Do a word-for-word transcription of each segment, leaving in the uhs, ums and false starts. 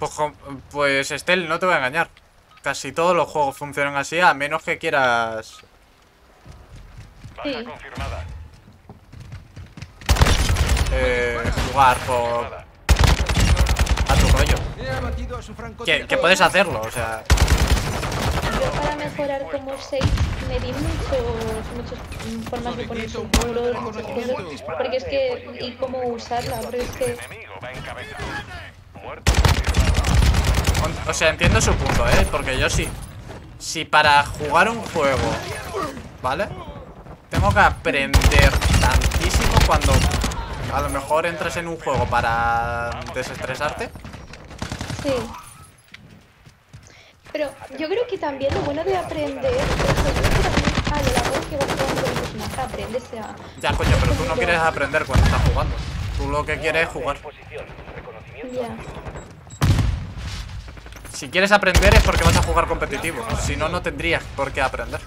Pues, pues Estel, no te voy a engañar. Casi todos los juegos funcionan así, a menos que quieras... Sí. Eh, jugar por... a tu rollo. Que, que puedes hacerlo, o sea... Yo para mejorar como seis me di muchos, muchas formas de poner sus muros, muchas cosas, porque es que... y cómo usarla, pero es que... O sea, entiendo su punto, ¿eh? Porque yo sí. Si para jugar un juego, ¿vale? Tengo que aprender tantísimo cuando a lo mejor entras en un juego para desestresarte. Sí. Pero yo creo que también lo bueno de aprender es a lo largo que vas jugando el personaje, aprendes a... Ya, coño, pero tú no quieres aprender cuando estás jugando. Tú lo que quieres es jugar. Ya. Si quieres aprender es porque vas a jugar competitivo. Si no, no tendrías por qué aprender.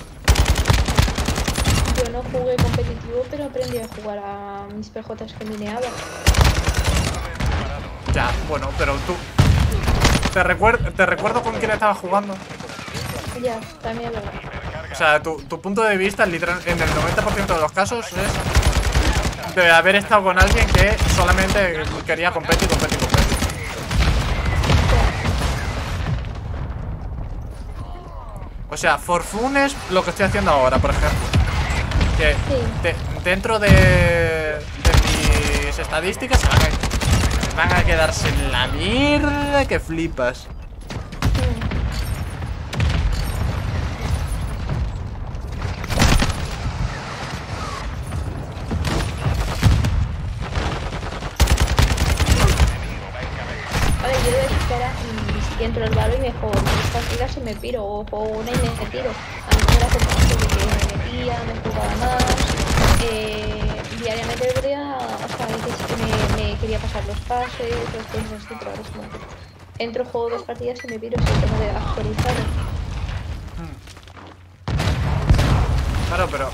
Yo no jugué competitivo, pero aprendí a jugar a mis P Js que mineaba. Ya, bueno, pero tú... Te, recuer... te recuerdo con quién estabas jugando. Ya, también lo... O sea, tu, tu punto de vista literal, en el noventa por ciento de los casos es... de haber estado con alguien que solamente quería competir, competir, competir. O sea, For Fun es lo que estoy haciendo ahora, por ejemplo. Que sí. de, dentro de, de mis estadísticas se van, a, se van a quedarse en la mierda que flipas. Entro al balón y me juego mis partidas y me piro, o juego una y me tiro. A mí me la compensa porque me metía, me jugaba más, eh, diariamente debería, hasta veces que me, me quería pasar los pases, los cosas así, pero ahora es muy bien. Entro, juego dos partidas y me piro, si tengo de actualizar. Hmm. Claro, pero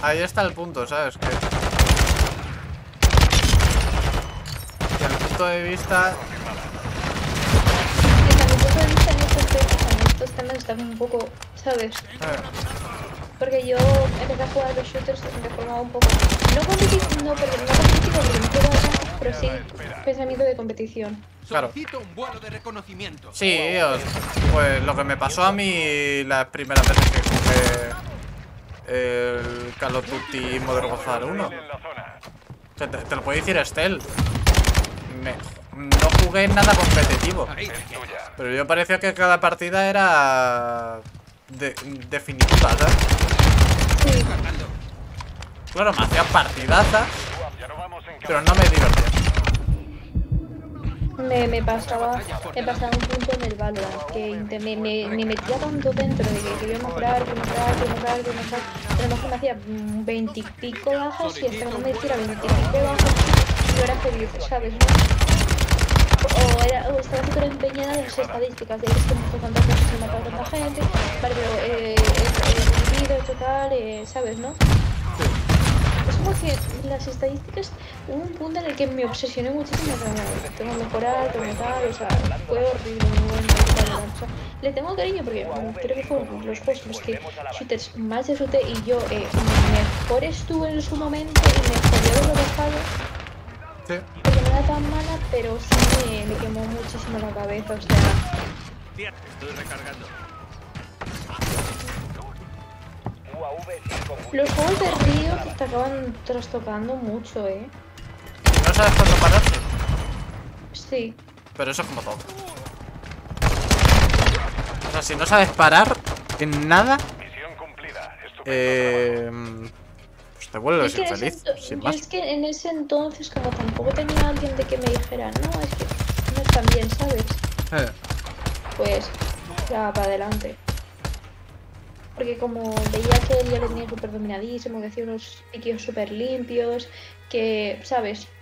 ahí está el punto, ¿sabes? Que... Desde el punto de vista... Estos temas están un poco, ¿sabes? Porque yo empecé a jugar a los shooters de forma un poco... No competitivo, no, porque no competitivo, porque no quiero ganar, pero sí pensamiento de competición. Claro. Sí, pues lo que me pasó a mí las primeras veces que jugué el Call of Duty Modern Warfare uno. O sea, te, te lo puede decir Estel. Me... No jugué nada competitivo. Pero yo parecía que cada partida era... De, definitiva, ¿sabes? Sí. Claro, me hacía partidazas, pero no me divertía. Me, me pasaba me pasaba un punto en el Valorant, que me, me, me metía tanto dentro de que quería mejorar, que mejorar, que mejorar, que mejorar. Pero además que me hacía veintipico bajas y hasta no me hiciera veintipico bajas y yo era feliz, ¿sabes? ¿No? O, era, o estaba súper empeñada en las estadísticas, de esto que cuántas veces se mataba tanta gente, pero eh, el vivido, total, eh, ¿sabes, no? Es como que las estadísticas, hubo un punto en el que me obsesioné muchísimo con tengo que mejorar, tengo que tal, o sea, fue horrible, muy bueno, o sea, le tengo cariño porque bueno, creo que fueron los juegos los que shooters más disfruté y yo eh, mejor estuve en su momento y mejor de lo dejado. Sí. Porque no era tan mala, pero sí me, me quemó muchísimo la cabeza, o sea... Estoy recargando. Los juegos de río te acaban trastocando mucho, ¿eh? ¿No sabes cuándo pararse? Sí. Pero eso es como todo. O sea, si no sabes parar en nada... Misión cumplida. Eh... Te vuelves infeliz, sin más. Es que en ese entonces, como tampoco tenía alguien de que me dijera, no, es que no están bien, ¿sabes? Eh. Pues, ya para adelante. Porque como veía que él ya lo tenía súper dominadísimo, que hacía unos piqueos súper limpios, que, ¿sabes?